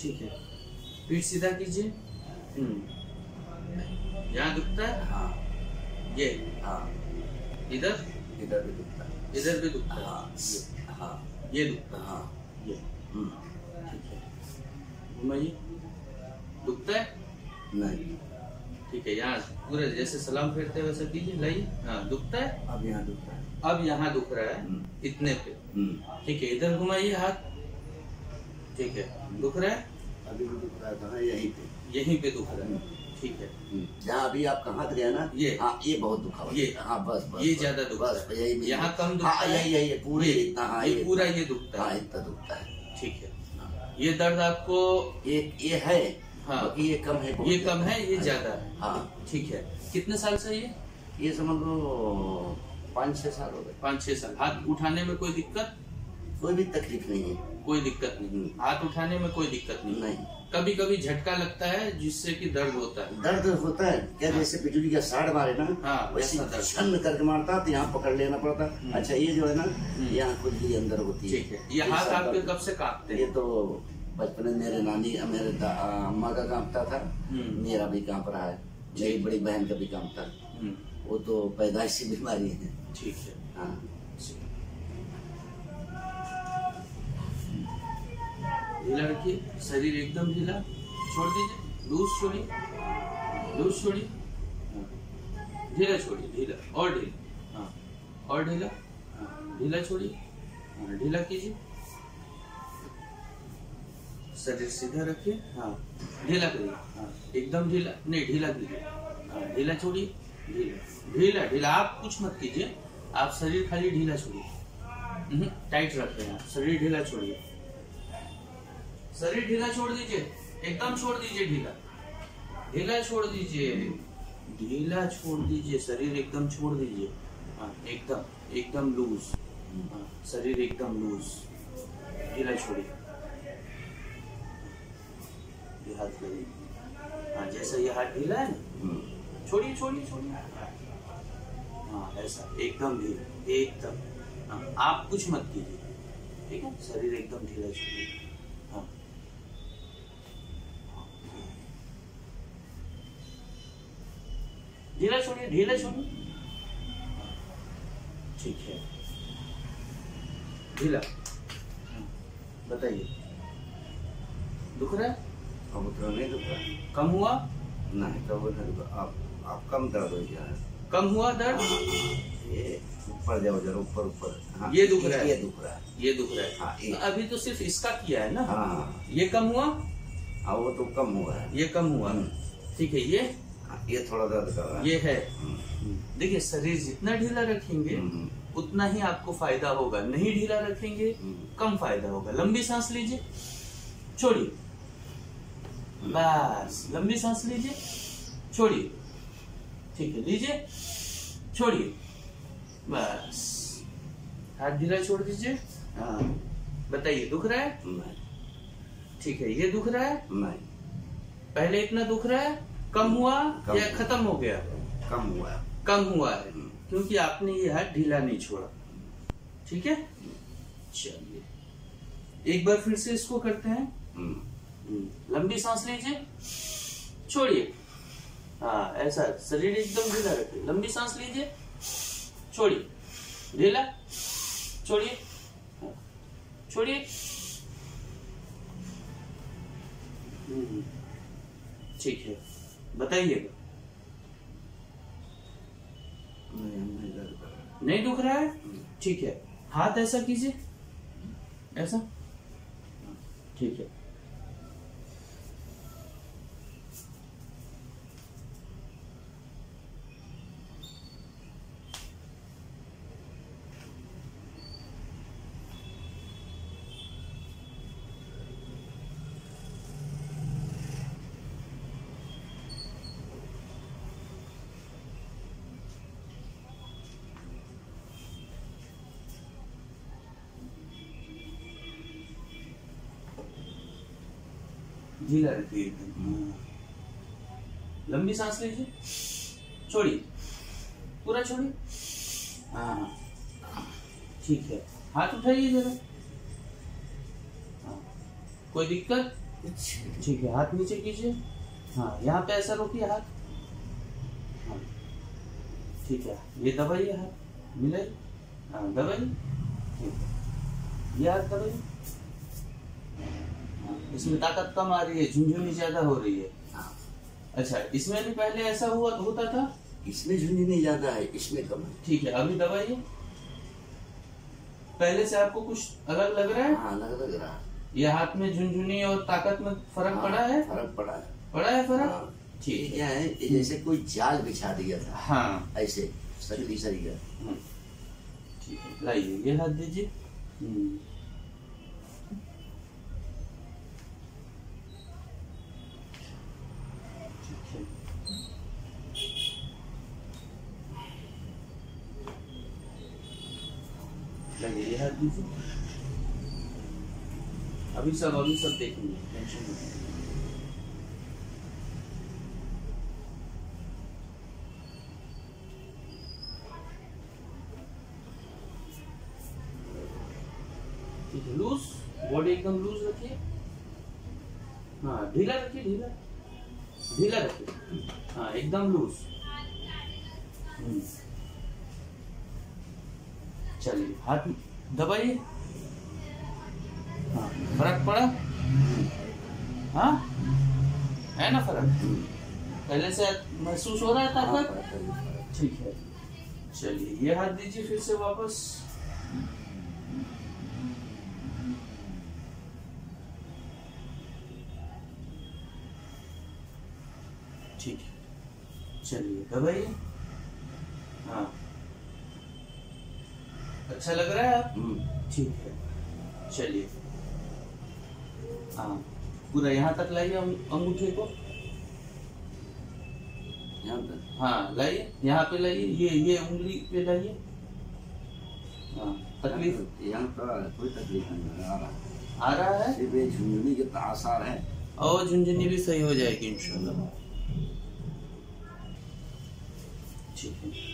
ठीक है, पीठ सीधा कीजिए। यहाँ दुखता है? हाँ। ये? हाँ। इधर? इधर भी दुखता है। इधर भी दुखता है? हाँ। ये? हाँ। ये दुखता है? हाँ। ये? ठीक है। घुमाइए। दुखता है? नहीं। ठीक है, यहाँ पूरे जैसे सलाम फेरते हैं वैसे कीजिए, लाइए। हाँ, दुखता है? अब यहाँ दुखता है। अब यहाँ दुख रहा है, इतने पे। ठीक है, इधर घुमाइए हाथ। ठीक है, दुख रहा है? अभी भी दुख रहा है। कहाँ? यहीं पे। यहीं पे दुख रहा है। ठीक है, जहाँ अभी आप कहाँ गया ना, ये? हाँ, ये बहुत दुखा। ये? हाँ, बस बस ये ज्यादा दुखा। यही यहाँ कम दुखा। यही यही पूरे इतना। हाँ, ये पूरा ये दुखता है। हाँ, इतना दुखता है। ठीक है, ये दर्द आपको ये है? हाँ, ये कम है। ये कम है, ये ज्यादा है। हाँ, ठीक है। कितने साल से ये समझ लो 5-6 साल हो गए। 5-6 साल। हाथ उठाने में कोई दिक्कत? कोई भी तकलीफ नहीं है। कोई दिक्कत नहीं, हाथ उठाने में कोई दिक्कत नहीं। नहीं, कभी कभी झटका लगता है जिससे कि दर्द होता है। दर्द होता है क्या? हाँ। जैसे बिजली का साड़ मारे ना, हाँ, वैसे छन्न करके मारता तो यहाँ पकड़ लेना पड़ता। अच्छा, ये जो है ना, यहाँ खुद ही अंदर होती है। ठीक है, ये हाथ आपके कब से कांपते हैं? ये तो बचपन में मेरे नानी, मेरे अम्मा का कांपता था, मेरा भी कांप रहा है, मेरी बड़ी बहन का भी कांपता है। वो तो पैदाइशी बीमारी है। ठीक है। हाँ, ढीला रखिए शरीर, एकदम ढीला छोड़ दीजिए। लूज छोड़िए, लूज छोड़िए, ढीला छोड़िए, ढीला और ढीला। हाँ, और ढीला, ढीला छोड़िए, ढीला कीजिए। शरीर सीधा रखिए। हाँ, ढीला करिए। हाँ, एकदम ढीला नहीं, ढीला कीजिए। हाँ, ढीला छोड़िए, ढीला ढीला ढीला। आप कुछ मत कीजिए, आप शरीर खाली ढीला छोड़िए, टाइट रख रहे हैं आप। शरीर ढीला छोड़िए, शरीर ढीला छोड़ दीजिए, एकदम छोड़ दीजिए। ढीला ढीला छोड़ दीजिए, ढीला छोड़ दीजिए, शरीर एकदम छोड़ दीजिए। हाँ, एकदम एकदम लूज। हाँ, शरीर एकदम लूज, ढीला छोड़िए। हाथ करिए। हाँ, जैसा ये हाथ ढीला है ना, छोड़िए छोड़िए छोड़िए। हाँ, ऐसा एकदम ढीला एकदम। हाँ, आप कुछ मत कीजिए, ठीक है? शरीर एकदम ढीला छोड़िए। हाँ, ढीला छोड़िए, ढीला छोड़िए। ठीक है, ढीला। बताइए दुख रहा है? अब उतना नहीं दुख रहा है। कम हुआ? नहीं, कम नहीं। आप कम दर्द हो गया है। कम हुआ दर्द? ये ऊपर जाओ जरा, ऊपर ऊपर। हाँ, ये दुख रहा है, ये दुख रहा है, ये दुख रहा है। हाँ, तो अभी तो सिर्फ इसका किया है ना। हाँ, ये कम हुआ? हाँ, वो तो कम हुआ है, ये कम हुआ। ठीक है, ये थोड़ा दर्द कर रहा है, ये है। देखिए, शरीर जितना ढीला रखेंगे उतना ही आपको फायदा होगा, नहीं ढीला रखेंगे कम फायदा होगा। लंबी सांस लीजिए, छोड़िए, बस। लंबी सांस लीजिए, छोड़िए। ठीक है, लीजिए, छोड़िए, बस। हाथ ढीला छोड़ दीजिए। हाँ, बताइए दुख रहा है? नहीं। ठीक है, ये दुख रहा है? नहीं। पहले इतना दुख रहा है? कम हुआ या खत्म हो गया? कम हुआ। कम हुआ है, क्योंकि आपने ये हाथ ढीला नहीं छोड़ा। ठीक है, चलिए एक बार फिर से इसको करते हैं। लंबी सांस लीजिए, छोड़िए। हाँ, ऐसा शरीर एकदम ढीला रखिए। लंबी सांस लीजिए, छोड़िए, ढीला, छोड़िए, छोड़िए। ठीक है, बताइएगा। नहीं दुख रहा है? ठीक है, हाथ ऐसा कीजिए, ऐसा। ठीक है, ढीला रहती है एकदम। लंबी सांस लीजिए, छोड़िए, पूरा छोड़िए। हाँ, ठीक है, हाथ उठाइए जरा। कोई दिक्कत? ठीक है, हाथ नीचे कीजिए। हाँ, यहाँ पे ऐसा रोकिए हाथ। हाँ ठीक है, ये दबाइए हाथ, मिलाइए। हाँ दबाइए, ठीक है, ये हाथ दबाइए। हाँ, इसमें ताकत कम आ रही है, झुंझुनी ज्यादा हो रही है। हाँ अच्छा, इसमें भी पहले ऐसा होता था? इसमें झुंझुनी ज्यादा है, इसमें कम है। ठीक है, अभी दबाइए। पहले से आपको कुछ अलग लग रहा है? हाँ अलग लग रहा है। ये हाथ में झुनझुनी और ताकत में फर्क पड़ा है? फर्क पड़ा है, पड़ा है फर्क। ठीक है, है जैसे कोई जाल बिछा दिया था। हाँ ऐसे सरी सरी गया। ठीक है, लाइए ये हाथ दीजिए। लाइए ये हाथ दीजिए। अभी सब देखेंगे, टेंशन मत लीजिए। ठीक है, लूज बॉडी एकदम लूज रखिए। हाँ ढीला रखिए, ढीला ढीला रखिए। हाँ एकदम लूज। चलिए हाथ दबाइए। हाँ, फर्क पड़ा? हाँ है ना फर्क, पहले से महसूस हो रहा है ताकत। ठीक है, चलिए ये हाथ दीजिए फिर से वापस। ठीक है, चलिए दबाइए। हाँ अच्छा लग रहा है आप? ठीक है, चलिए। हाँ पूरा यहाँ तक लाइए अंगूठे को, यहाँ तक। हाँ लाइए, यहाँ पे लाइए, ये उंगली पे लाइए। हाँ तकलीफ यहाँ पर कोई तकलीफ नहीं आ रहा है, सिर्फ ये झुंझुनी के आसार है और झुंझुनी भी सही हो जाएगी इंशाल्लाह। ठीक है,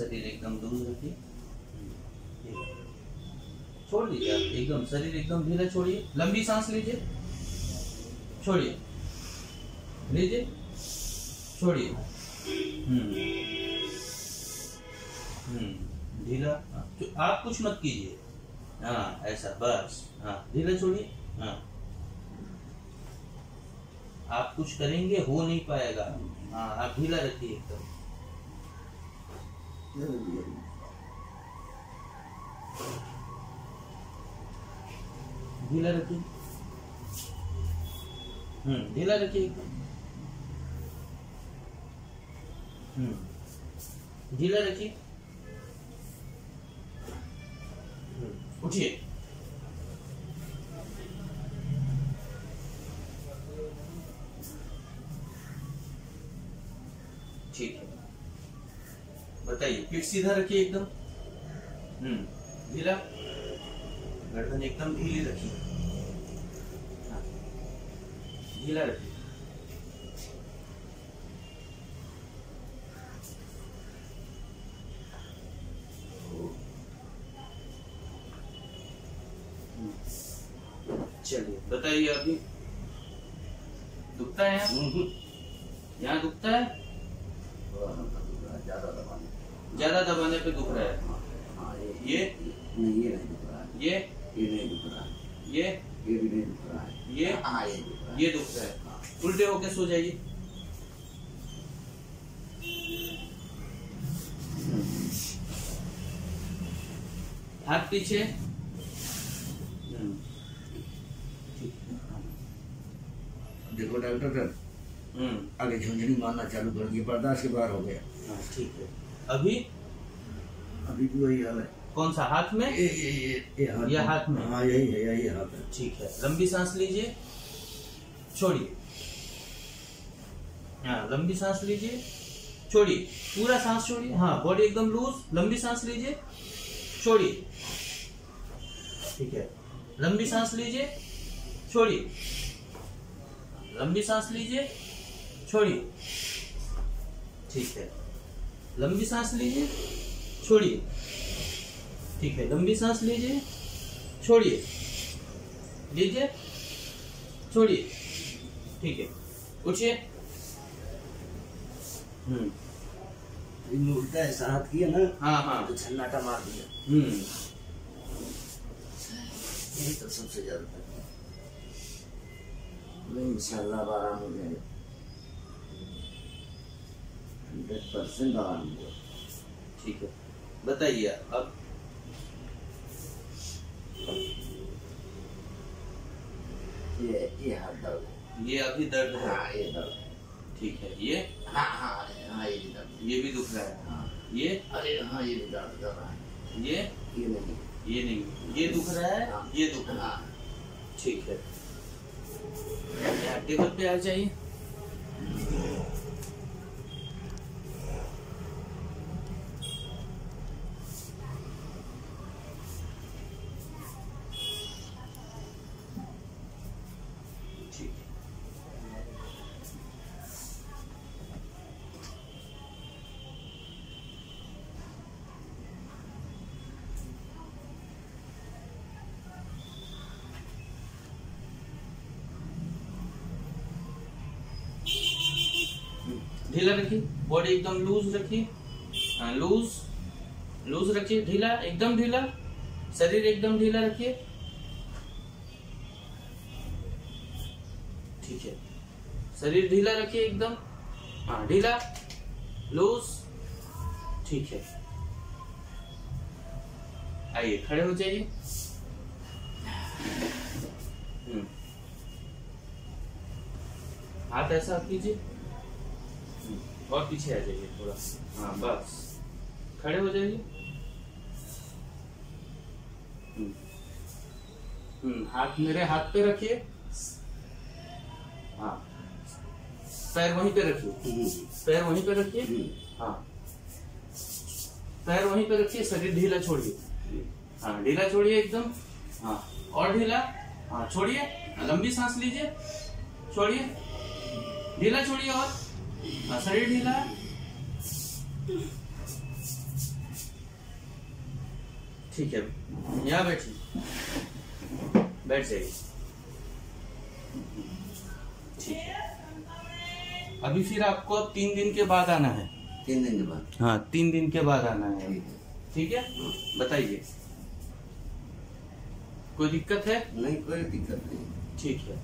शरीर एकदम दूर रखिए, छोड़ दीजिए आप एकदम, शरीर एकदम ढीला छोड़िए। लंबी सांस लीजिए, छोड़िए, लीजिए, छोड़िए। ढीला, आप कुछ मत कीजिए। हाँ ऐसा बस। हाँ ढीला छोड़िए। हाँ आप कुछ करेंगे हो नहीं पाएगा। हाँ आप ढीला रखिए एकदम। ढीला रखिए, ढीला रखिए एकदम, ढीला रखिए। उठिए, ठीक है। बताइए, पीठ सीधा रखिए एकदम, ढीला, गर्दन एकदम ढीली रखिए, ढीला रखिए। चलिए बताइए, अभी दुखता है यहाँ? यहाँ दुखता है, ज्यादा दबाने, ज्यादा दबाने पे दुख रहा है। ये नहीं, ये नहीं दुख रहा है, ये नहीं दुख रहा है, ये भी नहीं दुख रहा है, ये दुख रहा है। उल्टे होके सो जाइए। हाथ पीछे, देखो डॉक्टर आगे झुंझुनी मारना चालू कर दिया, बर्दाश्त के बाहर हो गया। ठीक है, अभी अभी भी वही हाल है। कौन सा हाथ में? ये हाथ में। हाँ यही है, यही हाथ है। ठीक है, लंबी सांस लीजिए, छोड़िए। हाँ लंबी सांस लीजिए, छोड़िए, पूरा सांस छोड़िए। हाँ बॉडी एकदम लूज, लंबी सांस लीजिए, छोड़िए। ठीक है, लंबी सांस लीजिए, छोड़िए, लंबी सांस लीजिए, छोड़िए। ठीक है, लंबी सांस लीजिए, छोड़िए। ठीक है, लंबी सांस लीजिए, छोड़िए, लीजिए, छोड़िए, ठीक है, उठिए। उल्टा ऐसा हाथ किया ना, हाँ हाँ, तो छन्नाटा मार दिया। यही तो सबसे ज्यादा इंशाल्लाह आराम हो जाएगा, 100% आराम होगा। ठीक है, बताइए अब ये हाथ दर्द है, ये अभी दर्द है, हाँ ये दर्द है, ठीक है, ये हाँ हाँ हाँ ये भी दर्द, ये भी दुख रहा है, हाँ ये, अरे हाँ ये भी दर्द कर रहा है, ये नहीं, ये नहीं, ये दुख रहा है, ये दुख रहा है, ठीक है। टेबल पे आ जाइए, ढीला रखिए, बॉडी एकदम लूज रखिए, हाँ लूज लूज रखिए, ढीला एकदम ढीला, शरीर एकदम ढीला रखिए, ठीक है, शरीर ढीला रखिए एकदम, हाँ ढीला लूज, ठीक है। आइए खड़े हो जाइए, हाथ ऐसा कीजिए और पीछे आ जाइए थोड़ा, हाँ बस खड़े हो जाइए, हाथ मेरे हाथ पे रखिए, हाँ पैर वहीं पे रखिए, पैर वहीं पे रखिए, हाँ पैर वहीं पे रखिए, शरीर ढीला छोड़िए, हाँ ढीला छोड़िए एकदम, हाँ और ढीला, हाँ छोड़िए, लंबी सांस लीजिए, छोड़िए, ढीला छोड़िए और शरीर ढीला, ठीक है, यहाँ बैठिए, बैठ जाइए, ठीक है। अभी फिर आपको 3 दिन के बाद आना है, 3 दिन के बाद, हाँ 3 दिन के बाद आना है, ठीक है, बताइए कोई दिक्कत है? नहीं कोई दिक्कत नहीं, ठीक है,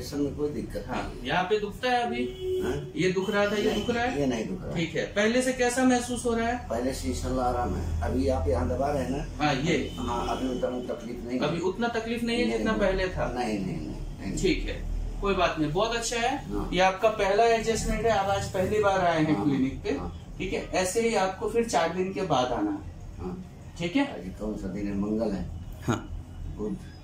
ऐसा में कोई दिक्कत, हाँ यहाँ पे दुखता है अभी, हाँ? ये दुख रहा था, ये दुख रहा है, ये नहीं दुख रहा, ठीक है। पहले से कैसा महसूस हो रहा है? पहले से इंशाल्लाह आराम है, अभी आप यहाँ दबा रहे हैं ना, हाँ ये, हाँ अभी उतना तकलीफ नहीं, अभी उतना तकलीफ नहीं है जितना पहले था, नहीं नहीं, ठीक है कोई बात नहीं, बहुत अच्छा है, ये आपका पहला एडजस्टमेंट है, आप आज पहली बार आए हैं क्लिनिक पे, ठीक है, ऐसे ही आपको फिर 4 दिन के बाद आना है, ठीक है। कौन सा दिन है? मंगल है, हाँ